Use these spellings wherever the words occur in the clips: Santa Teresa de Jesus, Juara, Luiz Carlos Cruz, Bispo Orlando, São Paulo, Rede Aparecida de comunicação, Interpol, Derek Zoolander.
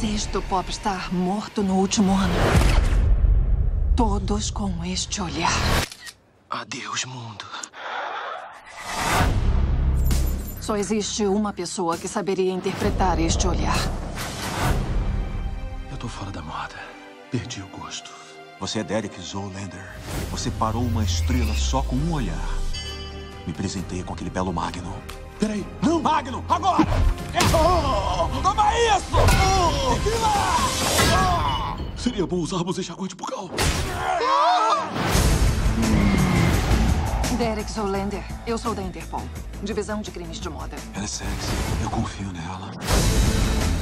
Sexto popstar morto no último ano. Todos com este olhar. Adeus, mundo. Só existe uma pessoa que saberia interpretar este olhar. Eu tô fora da moda. Perdi o gosto. Você é Derek Zoolander. Você parou uma estrela só com um olhar. Me presenteia com aquele belo Magnum. Peraí, não! Magnum, agora! Toma isso! Tequila! Seria bom usarmos enxaguante bucal. Derek Zoolander, eu sou da Interpol. Divisão de crimes de moda. Ela é sexy, eu confio nela.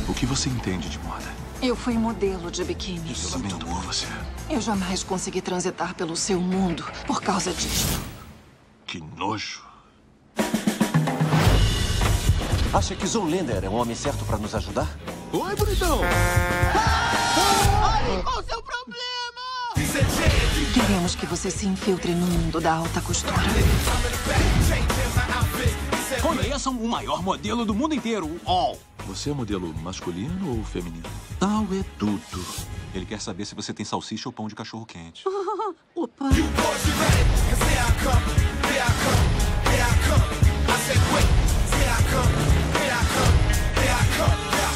O que você entende de moda? Eu fui modelo de biquíni. Eu lamento por você. Eu jamais consegui transitar pelo seu mundo por causa disso. Que nojo. Acha que Zoolander é um homem certo pra nos ajudar? Oi, bonitão! Olha qual o seu problema! Queremos que você se infiltre no mundo da alta costura. Conheçam o maior modelo do mundo inteiro, o All. Você é modelo masculino ou feminino? Tal é tudo. Ele quer saber se você tem salsicha ou pão de cachorro quente. Opa!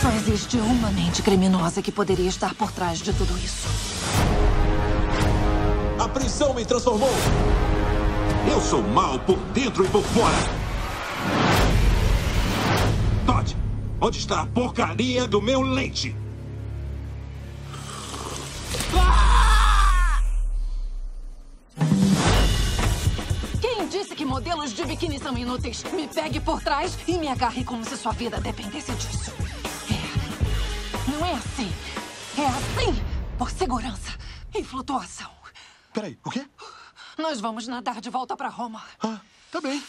Só existe uma mente criminosa que poderia estar por trás de tudo isso. A prisão me transformou. Eu sou mal por dentro e por fora. Todd, onde está a porcaria do meu leite? Quem disse que modelos de biquíni são inúteis? Me pegue por trás e me agarre como se sua vida dependesse disso. Não é assim. É assim por segurança e flutuação. Peraí, o quê? Nós vamos nadar de volta pra Roma. Ah, tá bem.